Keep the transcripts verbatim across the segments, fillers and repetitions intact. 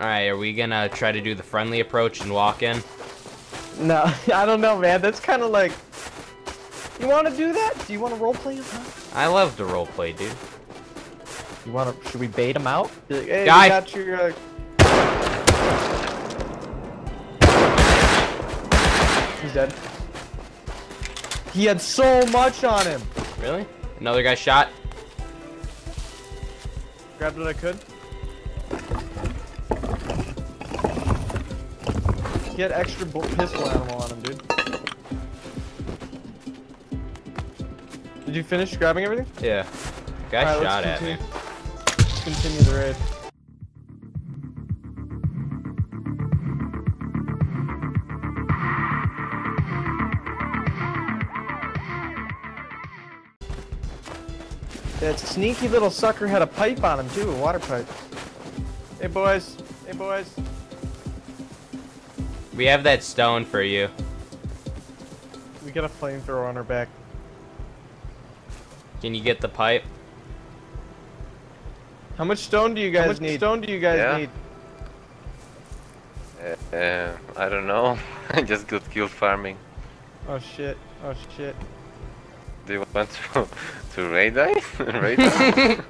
Alright, are we gonna try to do the friendly approach and walk in? No, I don't know, man. That's kind of like... You want to do that? Do you want to roleplay him? Huh? I love to roleplay, dude. You want to... Should we bait him out? Be like, hey, die. You got your... Uh... He's dead. He had so much on him. Really? Another guy shot. Grabbed what I could. Get extra pistol animal on him, dude. Did you finish grabbing everything? Yeah. Guy right, shot at me. Let's continue the raid. That sneaky little sucker had a pipe on him too, a water pipe. Hey boys, hey boys. We have that stone for you. We got a flamethrower on our back. Can you get the pipe? How much stone do you guys How much need? stone do you guys yeah. need? Uh, uh, I don't know. I just got killed farming. Oh shit! Oh shit! Do you want to to raid us? raid us?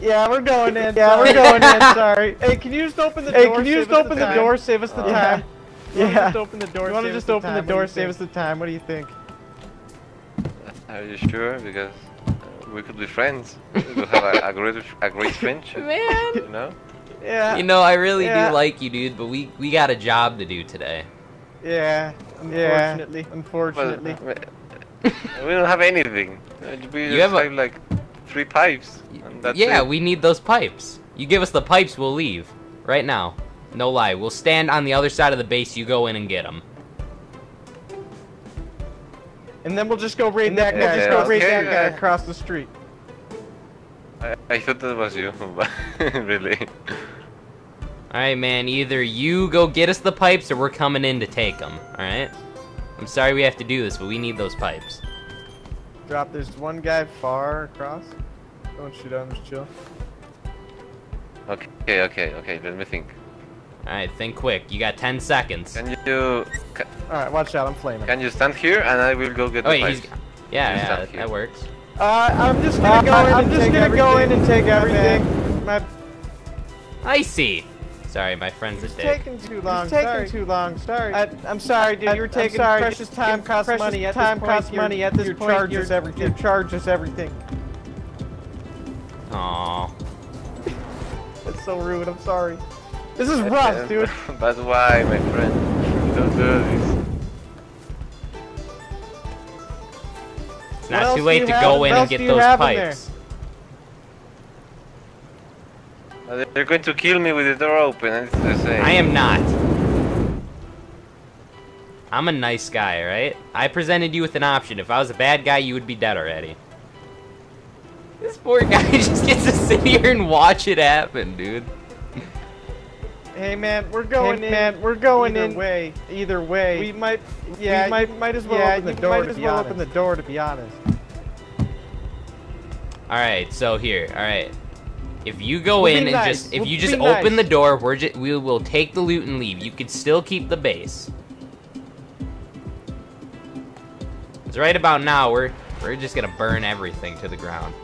Yeah, we're going in. Yeah, we're going in. Sorry. Hey, can you just open the hey, door? Hey, can you just open the, the door? Save us the uh, time. Yeah. You yeah. Just open the door. You want to just open the door? Save us the time. What do you think? Are you sure? Because we could be friends. We could have a, a great a great friendship. Man. You know? Yeah. You know, I really yeah. do like you, dude. But we we got a job to do today. Yeah. Unfortunately. Yeah. Unfortunately. But, we don't have anything. We you just have, have a... like three pipes. And that's yeah, it. We need those pipes. You give us the pipes, we'll leave. Right now. No lie. We'll stand on the other side of the base. You go in and get them. And then we'll just go raid that guy. We'll just go raid that guy across the street. I, I thought that was you, but really. Alright, man. Either you go get us the pipes or we're coming in to take them. Alright? I'm sorry we have to do this, but we need those pipes. Drop. There's one guy far across. Don't shoot at him, just chill. Okay, okay, okay. Let me think. Alright, think quick. You got ten seconds. Can you do... Alright, watch out. I'm flaming. Can you stand here and I will go get oh, the wait, he's... Yeah, yeah, that, that works. Uh, I'm just gonna go uh, in I'm and just take gonna everything. go in and take everything. My... I see. Sorry, my friend's it's a dick. Taking too long. It's taking sorry. too long. Sorry. I, I'm sorry, dude. I, you were taking sorry. precious time, costs precious money. At time, costs money. At this your point, charges your, everything. Your charges everything. Aww. That's so rude. I'm sorry. This is rough, dude. That's why, my friend. Don't do this. It's not too late to go in and get those pipes. They're going to kill me with the door open, it's the same. I am not. I'm a nice guy, right? I presented you with an option. If I was a bad guy, you would be dead already. This poor guy just gets to sit here and watch it happen, dude. Hey, man, we're going hey, in. Man, we're going either in. Way, either way. We might, yeah, we might, might as well yeah, open the door might as well open the door, to be honest. All right, so here, all right. If you go we'll in and nice. just if we'll you just open nice. the door, we're just, we will take the loot and leave. You could still keep the base. It's right about now we're we're just gonna burn everything to the ground.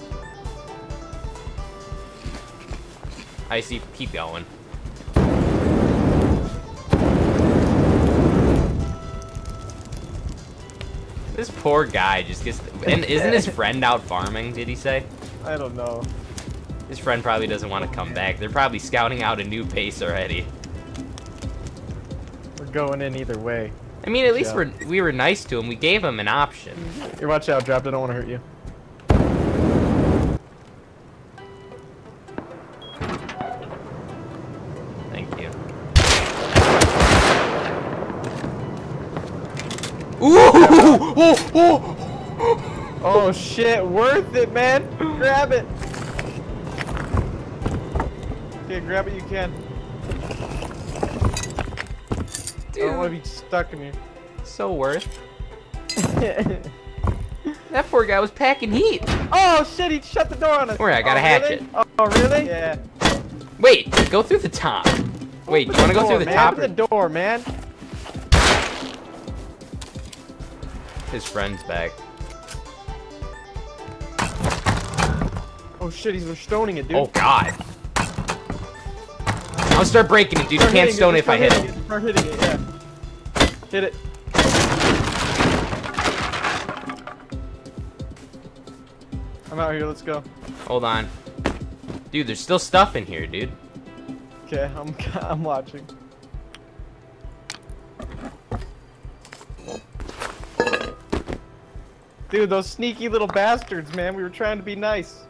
I see. Keep going. This poor guy just gets. And isn't his friend out farming? Did he say? I don't know. His friend probably doesn't want to come back. They're probably scouting out a new base already. We're going in either way. I mean, at watch least out. we're we were nice to him. We gave him an option. Here, watch out, Dropped. I don't want to hurt you. Thank you. Ooh! Oh, oh. oh shit! Worth it, man. Grab it. Okay, grab it, you can. Dude. I don't want to be stuck in here. So worth. That poor guy was packing heat. Oh shit, he shut the door on us. Where I got oh, a hatchet. Really? Oh, really? Yeah. Wait, go through the top. Wait, do you want to go through the top? Open the door, man. His friend's back. Oh shit, he's stoning it, dude. Oh god. I'll start breaking it, dude. You can't stone it if I hit it. Start hitting it, yeah. Hit it. I'm out here, let's go. Hold on. Dude, there's still stuff in here, dude. Okay, I'm I'm watching. Dude, those sneaky little bastards, man. We were trying to be nice.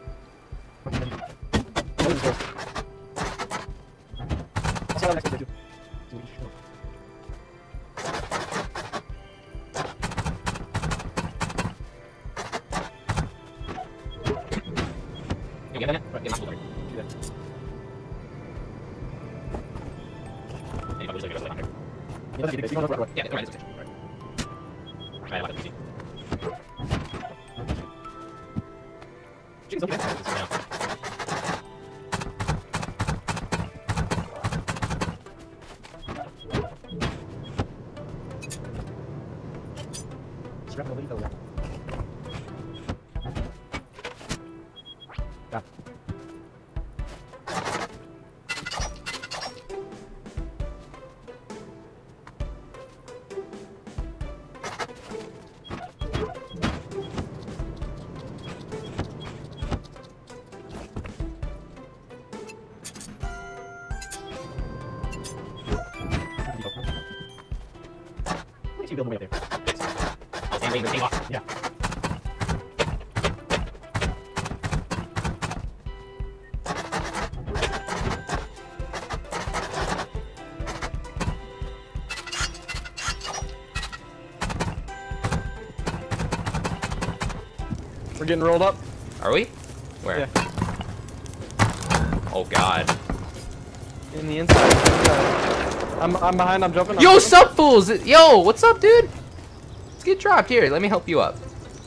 Getting rolled up. Are we? Where? Yeah. Oh god. In the inside. Uh, I'm I'm behind. I'm jumping. I'm Yo, sup fools? Yo, what's up, dude? Let's get dropped here. Let me help you up.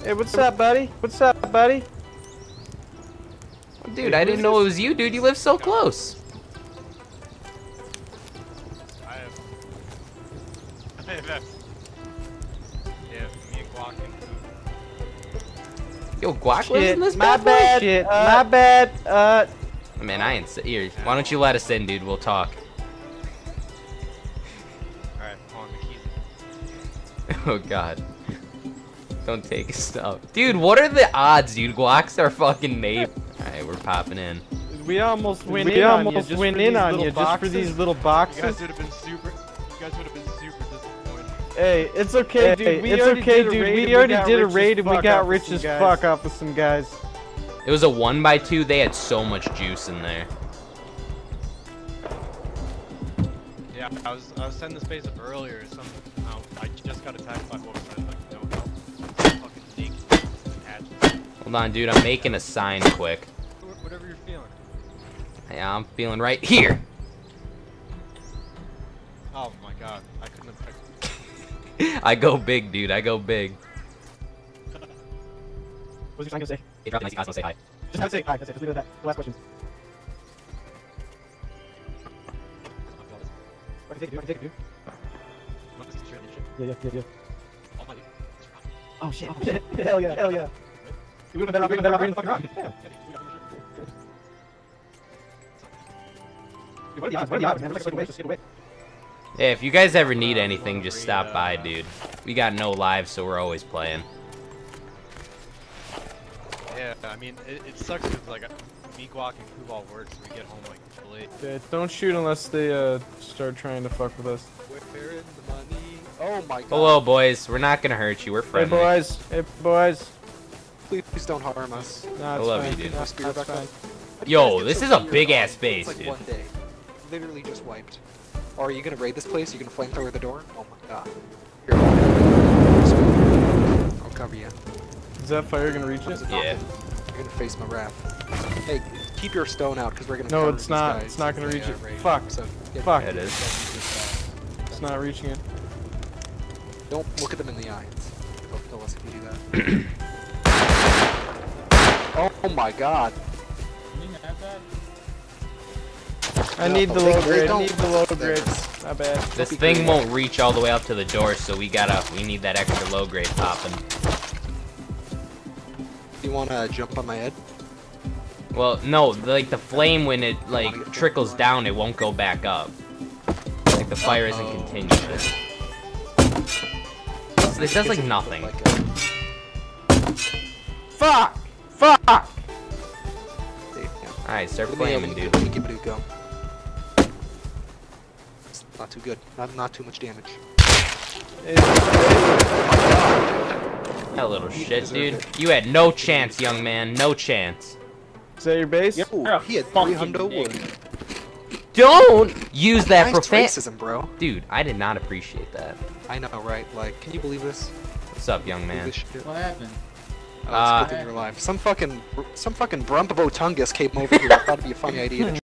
Hey, what's up, buddy? What's up, buddy? Dude, dude I didn't know it was you, dude. You live so close. I have. I have. Yeah, me and Guac and Yo, Guac lives in this bad boy? Shit, my bad, my uh, bad, uh... Man, I ain't... Here, why don't you let us in, dude? We'll talk. Alright, on the key. Oh, God. Don't take his stuff. Dude, what are the odds, dude? Guac's our fucking mate. Alright, we're popping in. We almost went in on you just for these little boxes. You guys would have been super... You guys would have been super... Hey, it's okay, hey, dude. We it's okay, dude. We already did a raid and we got rich as fuck off with some guys. It was a one by two. They had so much juice in there. Yeah, I was I was sending this base up earlier. Some oh, I just got attacked by wolves. I was like, no help. Fucking sneak. Hold on, dude. I'm making a sign quick. Whatever you're feeling. Yeah, I'm feeling right here. Oh my god, I couldn't have picked. I go big, dude. I go big. What's your sign gonna say? Hey, drop the nice guys, don't say hi. Just have to say hi, that's it. Just leave it at that. The last question. I can take it, dude. I can take it, dude. Yeah, yeah, yeah, yeah. Oh, my dude. Oh, shit. Oh, shit. Hell yeah, hell yeah. We would've been better off, we would've been better off reading the fucking rock. Yeah. Dude, what are the odds? What are the odds, man? We're just gonna just get away. Yeah, if you guys ever need anything, just stop by, dude. We got no lives, so we're always playing. Yeah, I mean, it, it sucks because, like, me, Guac, and Pooball works, so we get home, like, late. Yeah, don't shoot unless they, uh, start trying to fuck with us. We're in the money. Oh, my God. Hello, boys. We're not gonna hurt you. We're friendly. Hey, boys. Hey, boys. Please, please don't harm us. Nah, I love fine. you, dude. That's that's fine. Yo, this is a big-ass base, like, dude. One day. Literally just wiped. Or are you gonna raid this place? Are you gonna flamethrower the door? Oh my god. Here, I'll cover you. Is that fire gonna reach it? Yeah. You're gonna face my wrath. Hey, keep your stone out because we're gonna. No, it's not. It's not gonna reach it. Fuck. So, yeah, Fuck. It is. It's not reaching it. Don't look at them in the eye. They'll kill us if you do that. Oh my god. Can you have that? I need the low grips. I need the low grips. My bad. This thing won't reach all the way up to the door, so we gotta we need that extra low grade popping. You wanna jump on my head? Well, no. Like the flame, when it like trickles down, it won't go back up. Like the fire isn't oh. continuous. So it does like nothing. Fuck! Fuck! Alright, start flaming, dude. Give it a go. It's not too good. Not, not too much damage. That little shit, dude. You had no chance, young man. No chance. Is that your base? Yo, he had three hundred wood. Don't use that profanity. Nice racism, bro. Dude, I did not appreciate that. I know, right? Like, can you believe this? What's up, young man? What happened? Uh, your life. Some fucking, some fucking Brumbo Tungus came over here. I thought it'd be a funny idea to try.